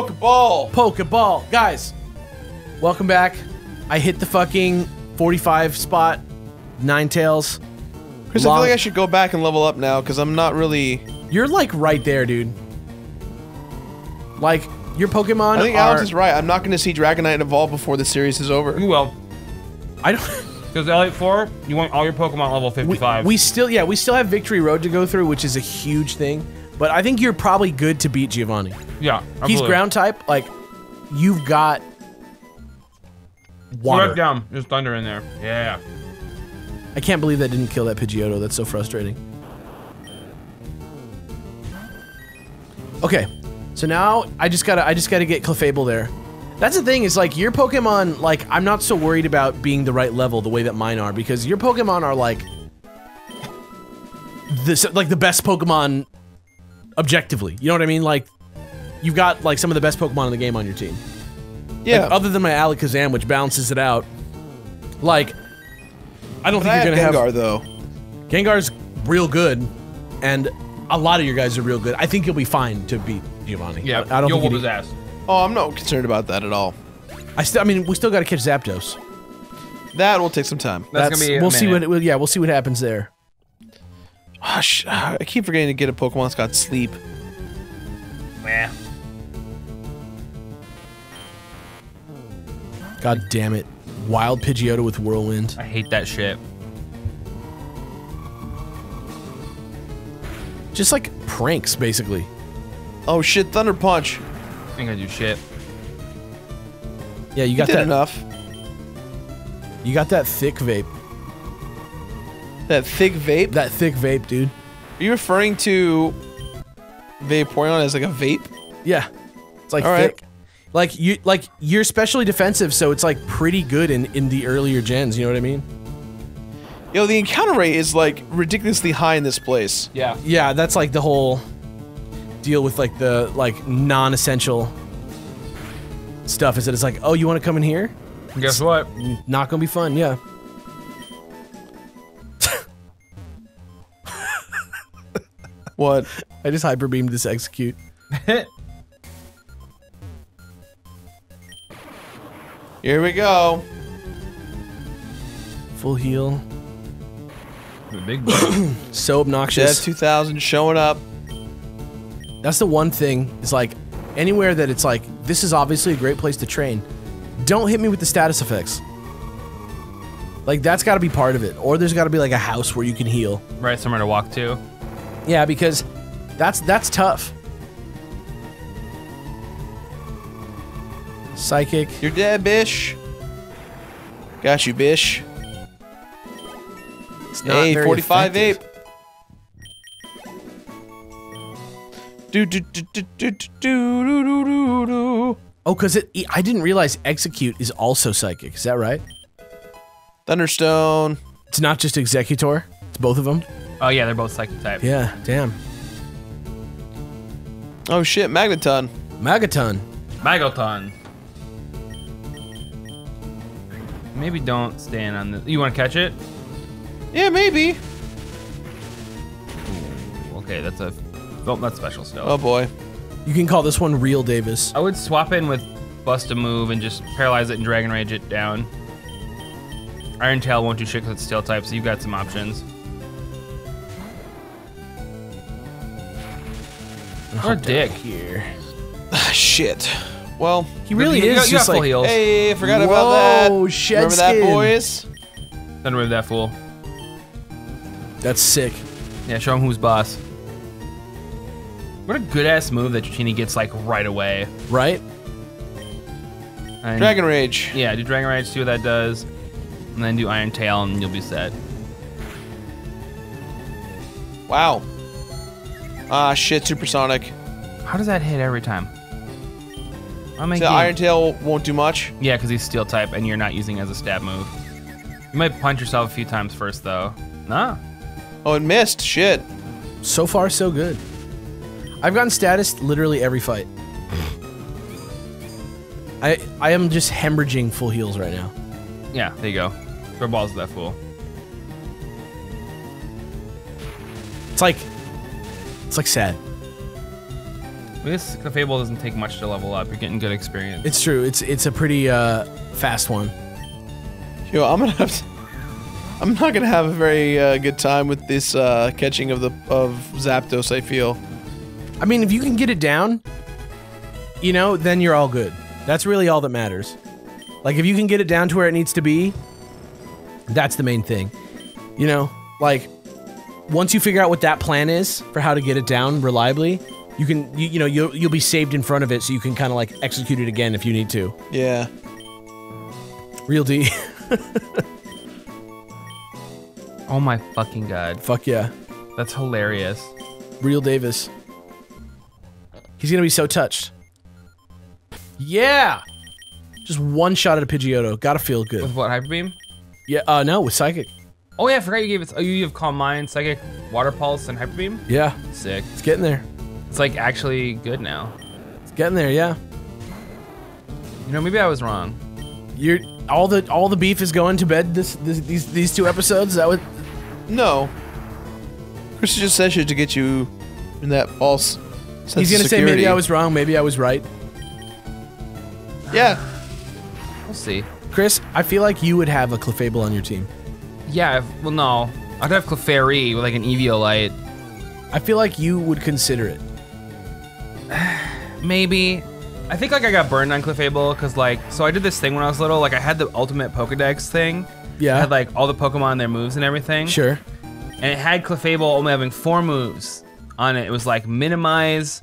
Pokeball! Guys, welcome back. I hit the fucking 45 spot, Ninetales. Chris, I feel like I should go back and level up now, because I'm not really... You're like right there, dude. Like, your Pokemon I think Alex is right. I'm not going to see Dragonite evolve before the series is over. You will. I don't... Because Elite 4, you want all your Pokemon level 55. We still have Victory Road to go through, which is a huge thing. But I think you're probably good to beat Giovanni. Yeah, absolutely. He's ground type. Like, you've got water. Right down. There's thunder in there. Yeah. I can't believe that didn't kill that Pidgeotto. That's so frustrating. Okay, so now I just gotta get Clefable there. That's the thing, is like, your Pokemon, like, I'm not so worried about being the right level the way that mine are, because your Pokemon are like... This, like, the best Pokemon objectively, you know what I mean? Like, you've got, like, some of the best Pokemon in the game on your team. Yeah. Like, other than my Alakazam, which balances it out. Like, I don't think you're gonna have... Gengar, though. Gengar's real good, and a lot of your guys are real good. I think you'll be fine to beat Giovanni. Yeah, I don't you'll whoop his ass. Oh, I'm not concerned about that at all. I mean, we still got to catch Zapdos. That will take some time. That's gonna be we'll see what happens there. Gosh, I keep forgetting to get a Pokemon that's got sleep. Yeah. God damn it! Wild Pidgeotto with Whirlwind. I hate that shit. Just like pranks, basically. Oh shit! Thunder Punch. I ain't gonna do shit. Yeah, you got that enough. You got that thick vape. That thick vape? That thick vape, dude. Are you referring to Vaporeon as like a vape? Yeah. It's like thick. Like you're specially defensive, so it's like pretty good in the earlier gens, you know what I mean? Yo, the encounter rate is like ridiculously high in this place. Yeah. Yeah, that's like the whole deal with like the non-essential stuff is that it's like, oh, you want to come in here? Guess what? Not gonna be fun, yeah. What? I just hyperbeamed this execute. Here we go. Full heal. The big boy. So obnoxious. Dev 2000 showing up. That's the one thing, is like, anywhere that it's like, this is obviously a great place to train, don't hit me with the status effects. Like, that's gotta be part of it, or there's gotta be like a house where you can heal. Right, somewhere to walk to. Yeah, because that's tough. Psychic. You're dead, bish. Got you, bish. It's not very 45 effective. Ape. Oh, because I didn't realize execute is also psychic. Is that right? Thunderstone. It's not just executor. It's both of them. Oh yeah, they're both psychic type. Yeah, damn. Oh shit, Magneton. Magneton. Magneton. Maybe don't stand on this. You want to catch it? Yeah, maybe. Ooh, okay, that's a. Oh, that's special still. Oh boy. You can call this one Real Davis. I would swap in with Bust a Move and just paralyze it and Dragon Rage it down. Iron Tail won't do shit because it's Steel type, so you've got some options. Or dick here. Shit. Well, he really is just like, hey, I forgot about that. Oh shit. Remember that, boys? Don't remove that fool. That's sick. Yeah, show him who's boss. What a good-ass move that Dratini gets, like, right away. Right? And Dragon Rage. Yeah, do Dragon Rage, see what that does. And then do Iron Tail, and you'll be set. Wow. Ah, shit, Supersonic. How does that hit every time? So Iron Tail won't do much? Yeah, because he's Steel-type, and you're not using it as a stab move. You might punch yourself a few times first, though. Nah. Oh, it missed. Shit. So far, so good. I've gotten status literally every fight. I am just hemorrhaging full heals right now. Yeah, there you go. Throw balls at that fool. It's like sad. This Clefable doesn't take much to level up. You're getting good experience. It's true. It's a pretty fast one. Yo, I'm not gonna have a very good time with this catching of Zapdos. I feel. I mean, if you can get it down, you know, then you're all good. That's really all that matters. Like, if you can get it down to where it needs to be, that's the main thing. You know, like, once you figure out what that plan is for how to get it down reliably, you can, you know, you'll be saved in front of it, so you can kind of like execute it again if you need to. Yeah. Real D. Oh my fucking god. Fuck yeah. That's hilarious. Real Davis. He's gonna be so touched. Yeah! Just one shot at a Pidgeotto. Gotta feel good. With what, Hyperbeam? Yeah, no, with Psychic. Oh yeah, I forgot you gave it. Oh, you have Calm Mind, Psychic, Water Pulse, and Hyperbeam? Yeah. Sick. It's getting there. It's like actually good now. It's getting there, yeah. You know, maybe I was wrong. You're all the beef is going to bed these two episodes. Is that what? No. Chris just said shit to get you in that false sense. He's gonna say maybe I was wrong, maybe I was right. Yeah. We'll see. Chris, I feel like you would have a Clefable on your team. Yeah, well, no. I'd have Clefairy with, like, an Eviolite. I feel like you would consider it. Maybe. I think, like, I got burned on Clefable, because, like, so I did this thing when I was little. Like, I had the ultimate Pokedex thing. Yeah. I had, like, all the Pokemon and their moves and everything. Sure. And it had Clefable only having 4 moves on it. It was, like, Minimize,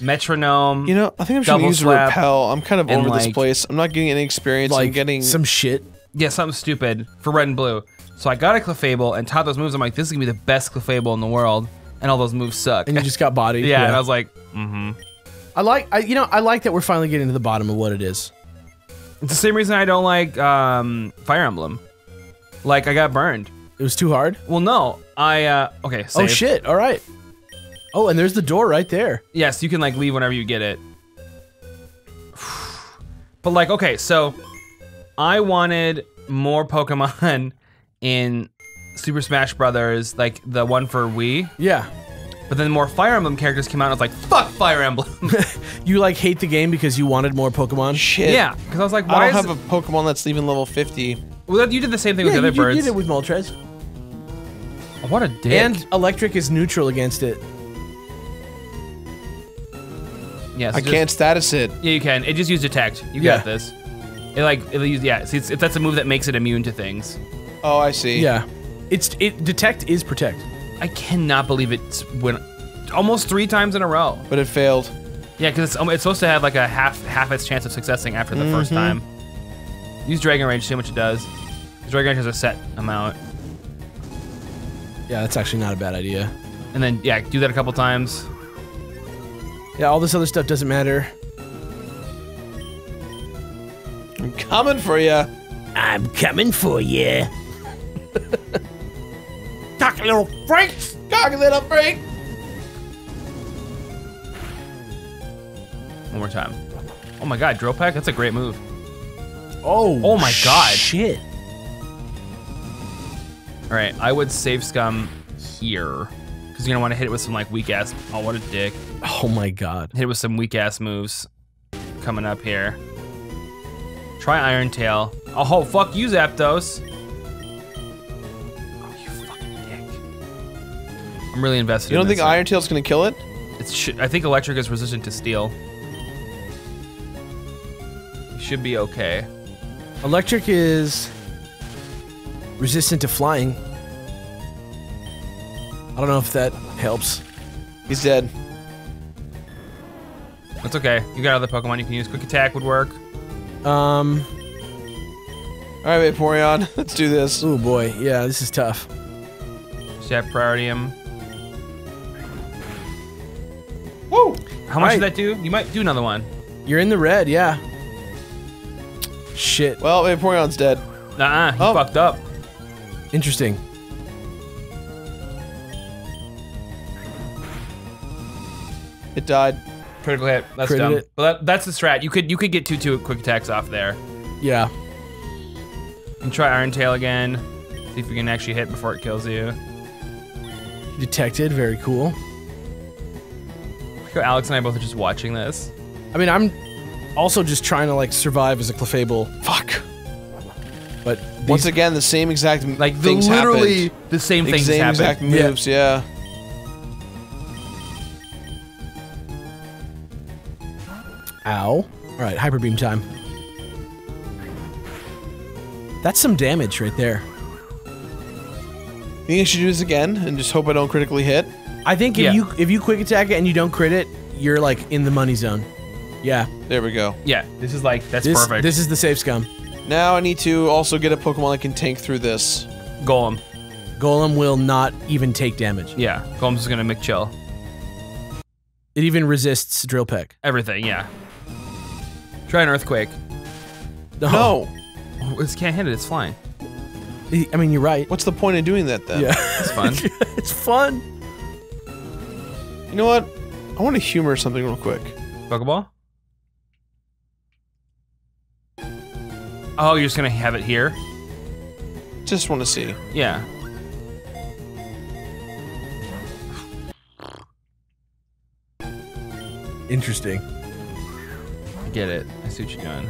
Metronome. You know, I think I'm trying to use Repel. I'm kind of over this place. I'm not getting any experience. Like, I'm getting some shit. Yeah, something stupid for red and blue. So I got a Clefable and taught those moves. I'm like, this is gonna be the best Clefable in the world, and all those moves suck. And you just got bodied. Yeah, yeah, and I was like, you know, I like that we're finally getting to the bottom of what it is. It's the same reason I don't like Fire Emblem. Like, I got burned. It was too hard? Well, no. Okay, save. Oh shit, all right. Oh, and there's the door right there. Yes, yeah, so you can like leave whenever you get it. But like, okay, so I wanted more Pokemon in Super Smash Brothers, like the one for Wii. Yeah. But then more Fire Emblem characters came out, and I was like, fuck Fire Emblem. You like hate the game because you wanted more Pokemon? Shit. Yeah, because I was like, why I don't have a Pokemon that's even level 50. Well, you did the same thing with the other birds. You did it with Moltres. Oh, what a dick. And Electric is neutral against it. Yeah, so I can't status it. Yeah, you can. It just used Detect. You got this. It like See, that's a move that makes it immune to things. Oh, I see. Yeah, Detect is Protect. I cannot believe it's almost 3 times in a row. But it failed. Yeah, because it's supposed to have like a half its chance of successing after the first time. Use Dragon Rage, see how much it does. Dragon Rage has a set amount. Yeah, that's actually not a bad idea. And then yeah, do that a couple times. Yeah, all this other stuff doesn't matter. I'm coming for you. I'm coming for you. Cock little freak! Cock little freak! One more time. Oh my god, Drill Pack? That's a great move. Oh, oh my god. Shit. Alright, I would save scum here. Because you're gonna want to hit it with some like weak ass. Oh, what a dick. Oh my god. Hit it with some weak ass moves coming up here. Try Iron Tail. Oh, fuck you, Zapdos. Oh, you fucking dick. I'm really invested in this. You don't think Iron Tail's gonna kill it? I think Electric is resistant to steel. It should be okay. Electric is resistant to flying. I don't know if that helps. He's dead. That's okay. You got other Pokemon you can use. Quick Attack would work. All right, Vaporeon, let's do this. Oh boy, yeah, this is tough. Stab Prioritium. Woo! How much did that do? You might do another one. You're in the red, yeah. Shit. Well, Vaporeon's dead. Nuh-uh, he fucked up. Interesting. It died. Critical hit. That's dumb. Well, that's the strat. You could get 2-2 quick attacks off there. Yeah. And try Iron Tail again. See if you can actually hit before it kills you. Detected. Very cool. Yo, Alex and I both are just watching this. I mean, I'm also just trying to like survive as a Clefable. Fuck. But once again, the same exact things happen. Literally the same things happen. Exact moves, yeah. Ow. Alright, Hyperbeam time. That's some damage right there. You think I should do this again and just hope I don't critically hit? I think if you quick attack it and you don't crit it, you're like in the money zone. Yeah. There we go. Yeah, this is like, that's perfect. This is the safe scum. Now I need to also get a Pokemon that can tank through this. Golem. Golem will not even take damage. Yeah, Golem's gonna McChill. It even resists Drill Peck. Everything, yeah. Try an Earthquake. No! Oh, it can't hit it, it's flying. I mean, you're right. What's the point of doing that, then? Yeah. It's fun. It's fun! You know what? I want to humor something real quick. Pokeball? Oh, you're just gonna have it here? Just want to see. Yeah. Interesting. I get it. I see what you're doing.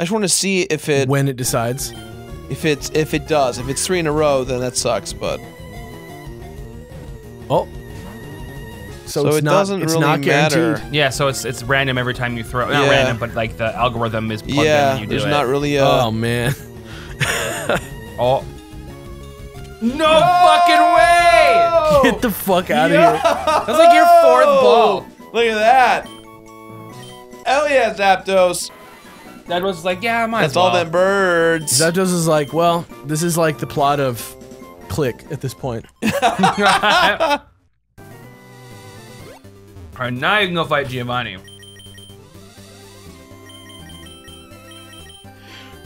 I just want to see if it... When it decides? If it does. If it's 3 in a row, then that sucks, but... Oh. So it's it doesn't really matter. Yeah, so it's random every time you throw... Not random, but like the algorithm is plugged in and you do it. Yeah, there's not really a... Oh, man. Oh. No fucking way! Get the fuck out of here. That's like your 4th ball. Look at that. Hell yeah, Zapdos. Zapdos is like, yeah, might as well. That's all them birds. Zapdos is like, well, this is like the plot of Click at this point. Alright, now you can go fight Giovanni.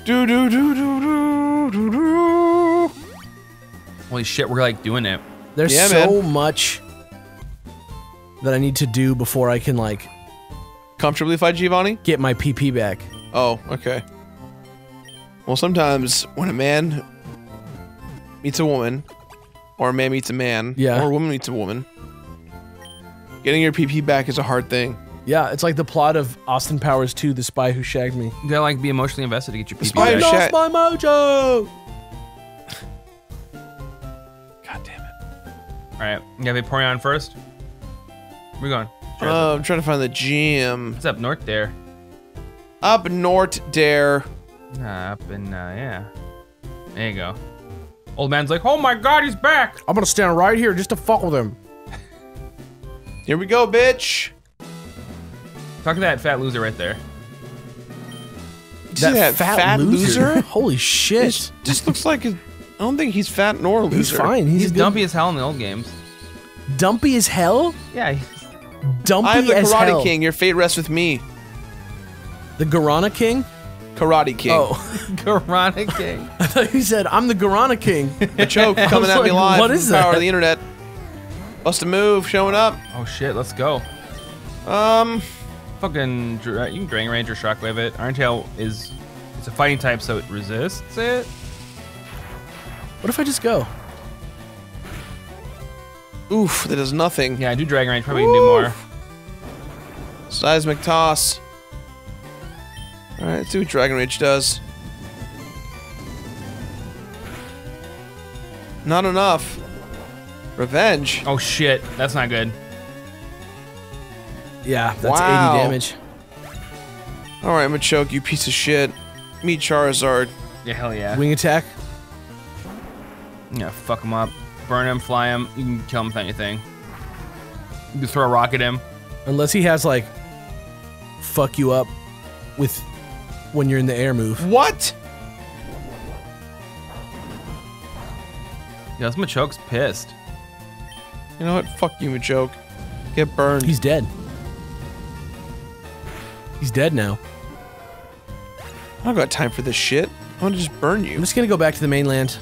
Do-do-do-do-do-do-do. Holy shit, we're like doing it. There's so much that I need to do before I can like... Comfortably fight Giovanni? Get my PP back. Oh, okay. Well, sometimes when a man meets a woman, or a man meets a man, or a woman meets a woman, getting your PP back is a hard thing. Yeah, it's like the plot of Austin Powers 2, The Spy Who Shagged Me. You gotta like be emotionally invested to get your PP back. I lost my mojo! God damn it. Alright, you got Vaporeon first? Where we going? I'm trying to find the gym. It's up north there. Up north there. There you go. Old man's like, oh my god, he's back! I'm gonna stand right here just to fuck with him. Here we go, bitch! Talk to that fat loser right there. That fat loser? Holy shit. This just looks like a... I don't think he's fat nor a loser. He's fine. He's dumpy as hell in the old games. Dumpy as hell? Yeah. Dumpy as hell. I'm the Karate King. Your fate rests with me. The Guarana King? Karate King. Oh. Guarana King. I thought you said, I'm the Guarana King. Machoke coming at me live. What is that? Power of the internet. Bust a move. Showing up. Oh shit. Let's go. Fucking... You can Dragon Rage or Shockwave it. Iron Tail is... It's a fighting type, so it resists it. What if I just go? Oof, that does nothing. Yeah, I do Dragon Rage, probably can do more. Seismic Toss. Alright, let's see what Dragon Rage does. Not enough. Revenge. Oh shit, that's not good. Yeah, that's 80 damage. Alright, Machoke, you piece of shit. Meet Charizard. Yeah, hell yeah. Wing attack. Yeah, fuck him up. Burn him, fly him. You can kill him with anything. You can throw a rock at him. Unless he has, like, fuck you up with when you're in the air move. What? Yeah, this Machoke's pissed. You know what? Fuck you, Machoke. Get burned. He's dead. He's dead now. I don't got time for this shit. I want to just burn you. I'm just gonna go back to the mainland.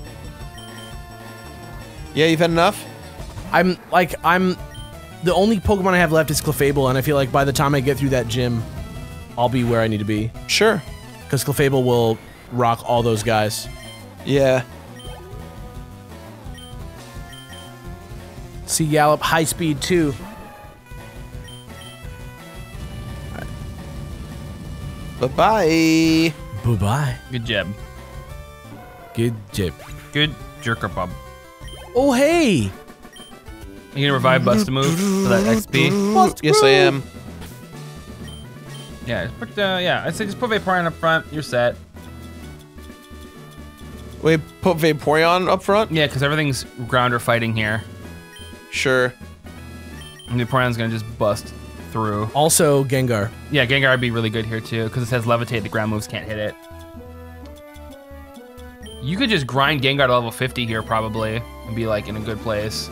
Yeah, you've had enough? I'm the only Pokemon I have left is Clefable, and I feel like by the time I get through that gym, I'll be where I need to be. Sure. Because Clefable will rock all those guys. Yeah. Sea Gallop, high speed too. Right. Bye-bye. Bye-bye. Good job. Good job. Good jerker-bub. Oh, hey! You gonna revive Busta Move for that XP? Yes, I am. Yeah, put, yeah, I'd say just put Vaporeon up front. You're set. Wait, put Vaporeon up front? Yeah, because everything's grounder fighting here. Sure. And Vaporeon's gonna just bust through. Also, Gengar. Yeah, Gengar would be really good here too, because it says levitate. The ground moves can't hit it. You could just grind Gengar to level 50 here probably, and be like in a good place.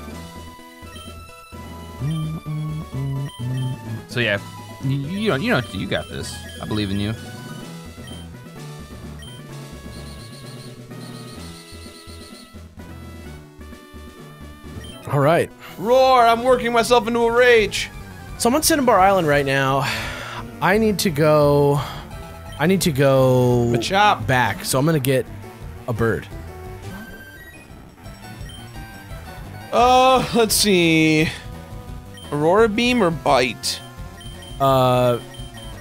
So yeah, you got this. I believe in you. All right. Roar! I'm working myself into a rage. So I'm on Cinnabar Island right now. I need to go. I need to go Machop back. So I'm gonna get a bird. Let's see. Aurora Beam or Bite?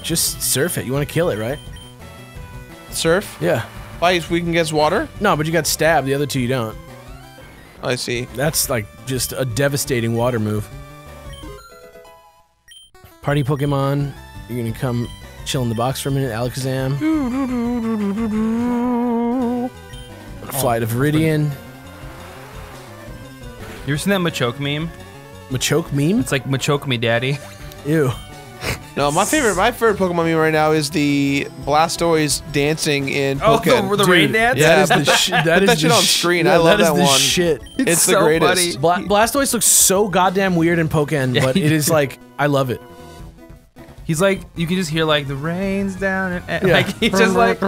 Just surf it. You want to kill it, right? Surf? Yeah. Bite, we can guess water? No, but you got Stab. The other two you don't. I see. That's like just a devastating water move. Party Pokemon. You're gonna come chill in the box for a minute. Alakazam. Fly to Viridian. You ever seen that Machoke meme? Machoke meme? It's like Machoke me daddy. Ew. No, my favorite Pokemon meme right now is the Blastoise dancing in Pokken. Oh, the rain dance? Yeah, that shit on screen. Yeah, I love that one. Shit. It's so the greatest. Blastoise looks so goddamn weird in Pokken, but it is like, I love it. He's like, you can just hear like the rain's down and yeah. Like he's just like.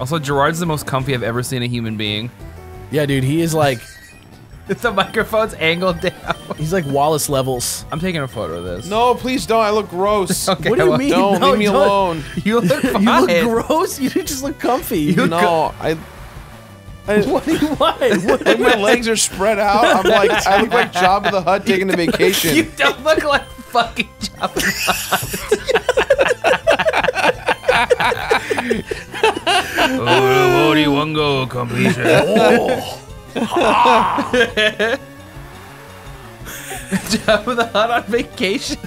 Also, Gerard's the most comfy I've ever seen a human being. Yeah, dude, he is like. The microphone's angled down. He's like Wallace Levels. I'm taking a photo of this. No, please don't. I look gross. Okay, what do you mean? Don't, no, leave me alone. You look fine. You look gross? You just look comfy. You look what? Like my legs are spread out. I'm like, I look like Jabba the Hutt taking a vacation. You don't look like fucking Jabba the Hutt. Jabba the Hutt on vacation.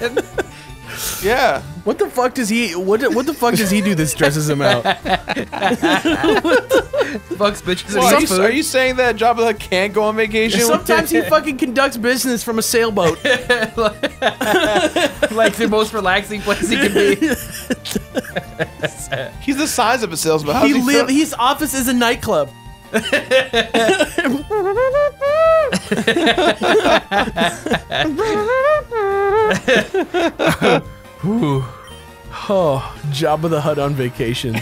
Yeah. What the fuck does he? What the fuck does he do that stresses him out? Fucks bitches. Well, are you saying that Jabba the Hutt can't go on vacation? Sometimes he fucking conducts business from a sailboat. Like the most relaxing place he can be. He's the size of a sailboat. His office is a nightclub. Oh, Jabba the Hutt on vacation.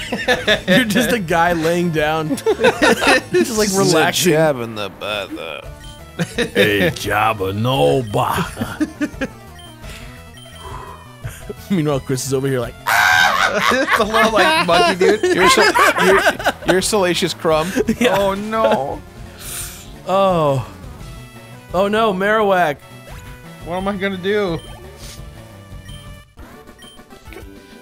You're just a guy laying down, just like relaxing. Jabba in the bother. Hey, Jabba, no bother. Meanwhile, Chris is over here like. It's a little like monkey, dude. You're Salacious Crumb. Yeah. Oh no. Oh. Oh no, Marowak. What am I gonna do?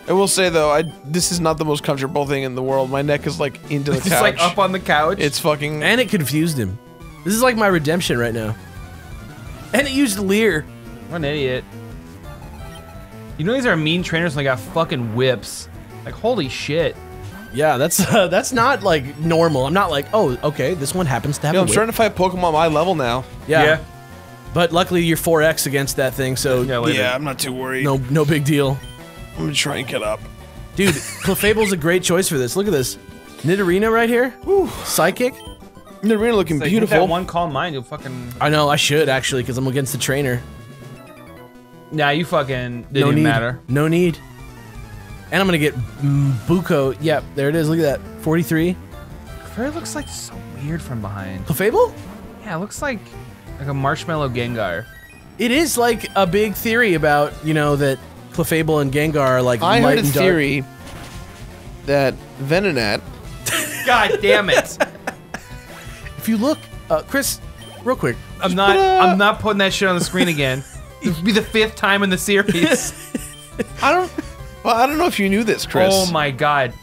I will say though, this is not the most comfortable thing in the world. My neck is like into the couch. It's like up on the couch. It's fucking. And it confused him. This is like my redemption right now. And it used Leer. What an idiot. You know these are mean trainers and they got fucking whips. Like, holy shit. Yeah, that's not, like, normal. I'm not like, oh, okay, this one happens to have a whip. I'm starting to fight Pokemon my level now. Yeah. But luckily you're 4X against that thing, so... Yeah, I'm not too worried. No big deal. I'm gonna try and get up. Dude, Clefable's a great choice for this. Look at this. Nidorino right here. Woo. Psychic. Nidorino looking like, beautiful. That one Calm Mind, you'll fucking... I know, I should, actually, because I'm against the trainer. Nah, you fucking didn't even matter. No need. And I'm gonna get Buko. Yep, yeah, there it is. Look at that. 43. Clefable looks like so weird from behind. Clefable? Yeah, it looks like a marshmallow Gengar. It is like a big theory about, you know, that Clefable and Gengar are like light and dark. I heard a theory that Venonat. God damn it. If you look Chris, real quick. I'm not putting that shit on the screen again. It'll be the 5th time in the series. I don't know if you knew this, Chris. Oh my god.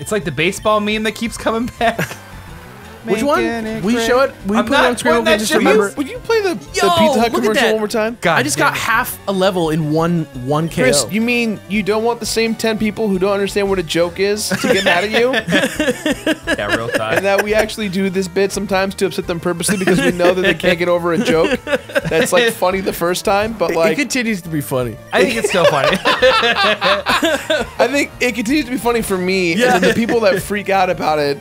It's like the baseball meme that keeps coming back. Which one? We show it. We put it on Twitter. That just remember. Would you play the Pizza Hut commercial one more time? God, I just got half a level in one KO. Chris, you mean you don't want the same 10 people who don't understand what a joke is to get mad at you? Yeah, real time. And that we actually do this bit sometimes to upset them purposely because we know that they can't get over a joke that's like funny the first time, but like it continues to be funny. I think it's still funny. I think it continues to be funny for me, and then the people that freak out about it.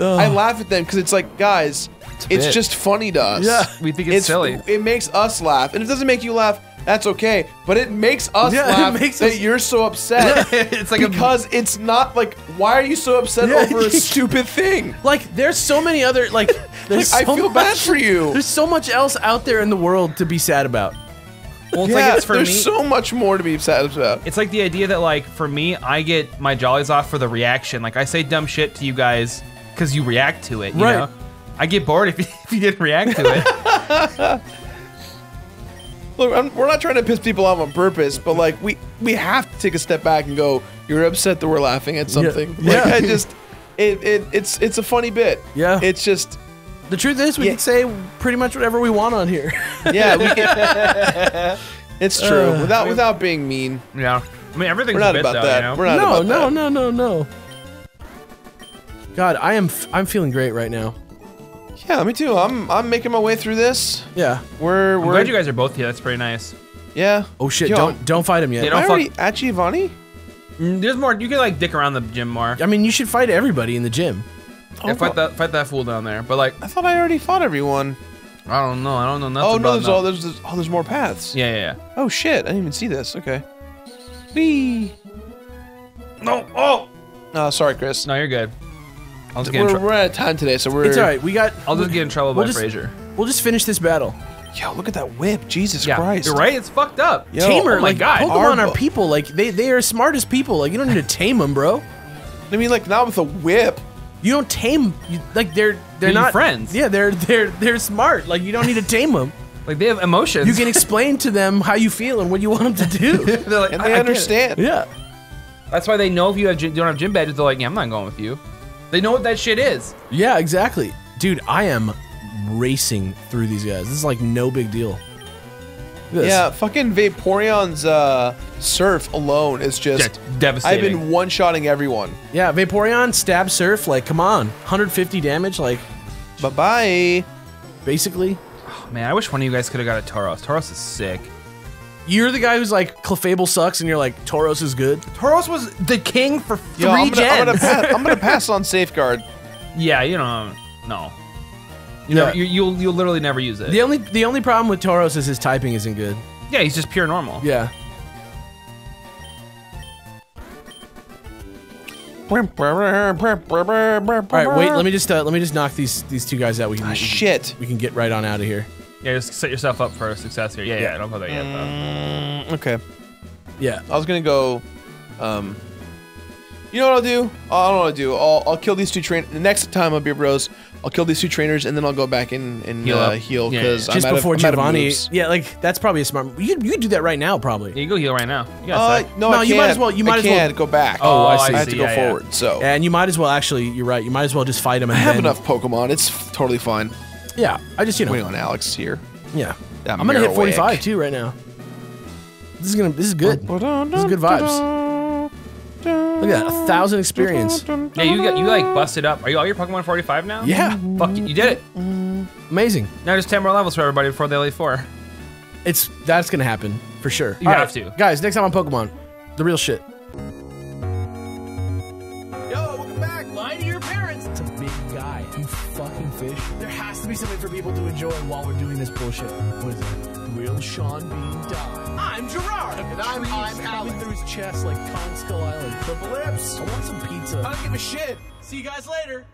I laugh at them because it's like, guys, it's just funny to us. Yeah, we think it's silly. It makes us laugh, and if it doesn't make you laugh, that's okay. But it makes us laugh that you're so upset. It's like because it's not like, why are you so upset over a stupid thing? Like, there's so many other like. There's like, so I feel bad for you. There's so much else out there in the world to be sad about. Well, it's like it's for there's so much more to be upset about. It's like the idea that like for me, I get my jollies off for the reaction. Like I say dumb shit to you guys. Because you react to it, you know? I get bored if you didn't react to it. Look, we're not trying to piss people off on purpose, but like we have to take a step back and go, you're upset that we're laughing at something. Yeah. Like I just, it's a funny bit. Yeah. It's just. The truth is we can say pretty much whatever we want on here. Yeah. We can, it's true. Without being mean. Yeah. I mean, everything's we're not a bit, about though, that. You know? We're not about that. No. God, I'm feeling great right now. Yeah, me too. I'm making my way through this. Yeah, I'm glad you guys are both here. That's pretty nice. Yeah. Oh shit! Yo, don't fight him yet. Am I already at Giovanni? There's more. You can like dick around the gym more. I mean, you should fight everybody in the gym. Oh, yeah, fight that fool down there. But like, I thought I already fought everyone. I don't know nothing. Oh no, there's more paths. Yeah. Oh shit! I didn't even see this. Okay. Wee. No. Oh. No, sorry, Chris. No, you're good. We're out of time today, so we're. It's alright. I'll just get in trouble by Frazier. We'll just finish this battle. Yo, look at that whip! Jesus Christ! You're right. It's fucked up. Yo, Tamer, oh my god. Pokemon are people. Like they are smart as people. Like you don't need to tame them, bro. I mean, like not with a whip. You don't tame. Like they're not friends. Yeah, they're smart. Like you don't need to tame them. Like they have emotions. You can explain to them how you feel and what you want them to do. They're like, and they understand. Yeah. That's why they know if you don't have gym badges, they're like, yeah, I'm not going with you. They know what that shit is. Yeah, exactly. Dude, I am racing through these guys. This is like no big deal. Yeah, fucking Vaporeon's Surf alone is just devastating. I've been one-shotting everyone. Yeah, Vaporeon, stab Surf, like, come on. 150 damage, like... Bye-bye. Basically. Oh, man, I wish one of you guys could have got a Tauros. Tauros is sick. You're the guy who's like, Clefable sucks, and you're like, Tauros is good. Tauros was the king for 3 gens. I'm gonna pass on Safeguard. Yeah, you know, no. You'll literally never use it. The only problem with Tauros is his typing isn't good. Yeah, he's just pure normal. Yeah. All right, wait. Let me just knock these 2 guys out. We can get right on out of here. Yeah, just set yourself up for success here. Yeah. Don't put that yet, though. Okay. Yeah. I was gonna go, you know what I'll do? I don't know what I'll do. I'll kill these 2 trainers. The next time I'll be bros, I'll kill these 2 trainers, and then I'll go back and heal, because I'm just before Giovanni. Yeah, like, that's probably a smart... You could do that right now, probably. Yeah, you go heal right now. You no, I can't. You might as well go back. Oh, I see. I have to go forward, so... And you might as well, actually, you're right, you might as well just fight him. I have enough Pokemon. It's totally fine. Yeah, I just, you know. Waiting on Alex here. Yeah. I'm going to hit 45 too right now. This is good. This is good vibes. Look at that, 1,000 experience. Yeah, you like busted up. Are all your Pokemon 45 now? Yeah. Fuck you did it. Amazing. Now just 10 more levels for everybody before the Elite 4. That's going to happen for sure. You have to. Guys, next time on Pokemon, the real shit. Something for people to enjoy while we're doing this bullshit. What is it? Will Sean Bean die? I'm Gerard! And I'm Alan. Through his chest like Kong Skull Island. Triple Lips! I want some pizza. I don't give a shit! See you guys later!